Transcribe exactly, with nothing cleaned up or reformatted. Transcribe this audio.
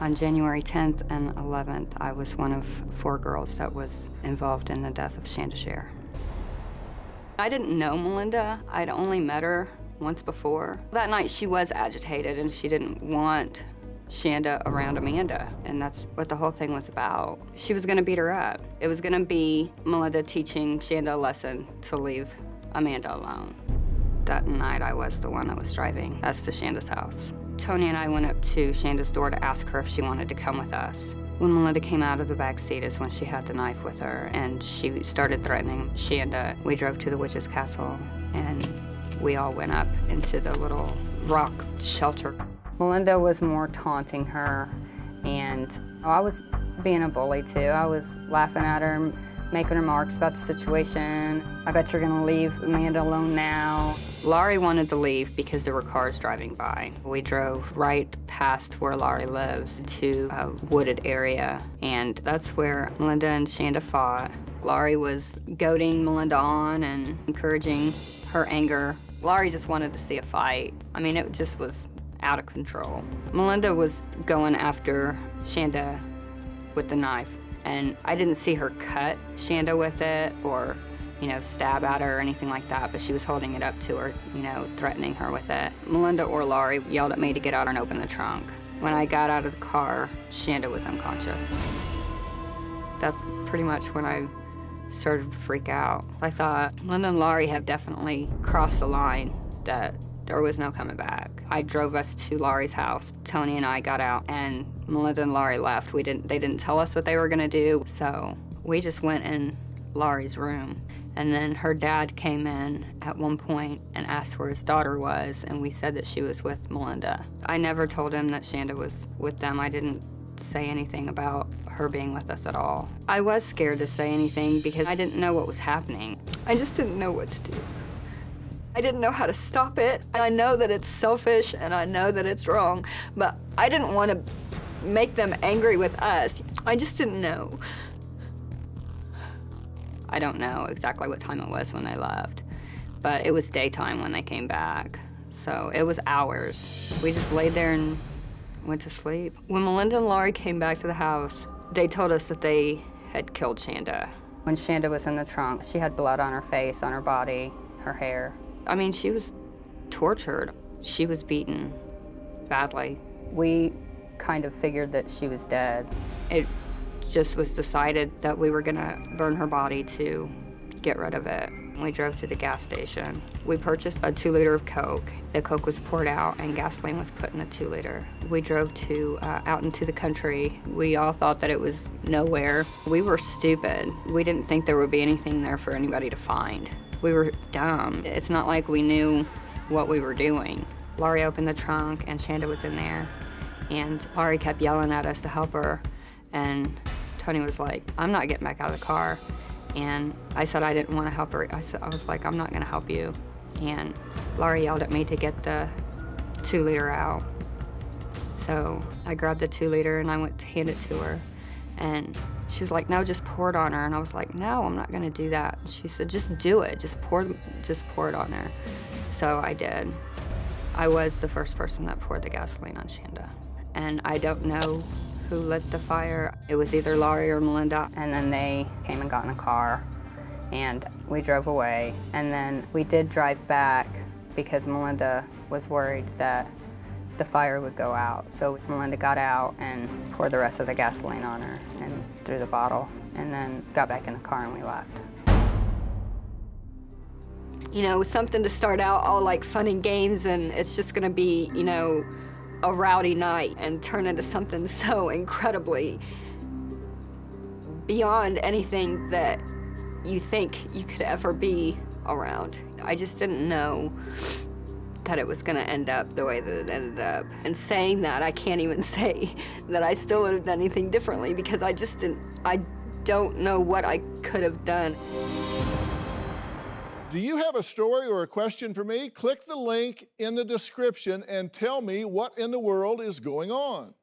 On January tenth and eleventh, I was one of four girls that was involved in the death of Shanda Sharer. I didn't know Melinda. I'd only met her once before. That night, she was agitated, and she didn't want Shanda around Amanda, and that's what the whole thing was about. She was gonna beat her up. It was gonna be Melinda teaching Shanda a lesson to leave Amanda alone. That night, I was the one that was driving us to Shanda's house. Tony and I went up to Shanda's door to ask her if she wanted to come with us. When Melinda came out of the back seat is when she had the knife with her, and she started threatening Shanda. We drove to the witch's castle, and we all went up into the little rock shelter. Melinda was more taunting her, and I was being a bully too. I was laughing at her, making remarks about the situation. I bet you're gonna leave Amanda alone now. Laurie wanted to leave because there were cars driving by. We drove right past where Laurie lives to a wooded area, and that's where Melinda and Shanda fought. Laurie was goading Melinda on and encouraging her anger. Laurie just wanted to see a fight. I mean, it just was out of control. Melinda was going after Shanda with the knife, and I didn't see her cut Shanda with it or, you know, stab at her or anything like that, but she was holding it up to her, you know, threatening her with it. Melinda or Laurie yelled at me to get out and open the trunk. When I got out of the car, Shanda was unconscious. That's pretty much when I started to freak out. I thought, Melinda and Laurie have definitely crossed the line that there was no coming back. I drove us to Laurie's house. Tony and I got out, and Melinda and Laurie left. We didn't, they didn't tell us what they were gonna do, so we just went in Laurie's room. And then her dad came in at one point and asked where his daughter was, and we said that she was with Melinda. I never told him that Shanda was with them. I didn't say anything about her being with us at all. I was scared to say anything because I didn't know what was happening. I just didn't know what to do. I didn't know how to stop it. I know that it's selfish and I know that it's wrong, but I didn't want to make them angry with us. I just didn't know. I don't know exactly what time it was when they left, but it was daytime when they came back, so it was hours. We just laid there and went to sleep. When Melinda and Laurie came back to the house, they told us that they had killed Shanda. When Shanda was in the trunk, she had blood on her face, on her body, her hair. I mean, she was tortured. She was beaten badly. We kind of figured that she was dead. It just was decided that we were gonna burn her body to get rid of it. We drove to the gas station. We purchased a two liter of Coke. The Coke was poured out and gasoline was put in the two liter. We drove to uh, out into the country. We all thought that it was nowhere. We were stupid. We didn't think there would be anything there for anybody to find. We were dumb. It's not like we knew what we were doing. Laurie opened the trunk and Shanda was in there, and Laurie kept yelling at us to help her, and Tony was like, I'm not getting back out of the car. And I said I didn't want to help her. I, said, I was like, I'm not going to help you. And Laurie yelled at me to get the two liter out. So I grabbed the two liter and I went to hand it to her. And she was like, no, just pour it on her. And I was like, no, I'm not going to do that. She said, just do it. Just pour, just pour it on her. So I did. I was the first person that poured the gasoline on Shanda. And I don't know who lit the fire. It was either Laurie or Melinda. And then they came and got in a car, and we drove away. And then we did drive back because Melinda was worried that the fire would go out. So Melinda got out and poured the rest of the gasoline on her and threw the bottle, and then got back in the car and we left. You know, it was something to start out all like fun and games, and it's just gonna be, you know, a rowdy night and turn into something so incredibly beyond anything that you think you could ever be around. I just didn't know that it was gonna end up the way that it ended up. And saying that, I can't even say that I still would have done anything differently, because I just didn't, I don't know what I could have done. Do you have a story or a question for me? Click the link in the description and tell me what in the world is going on.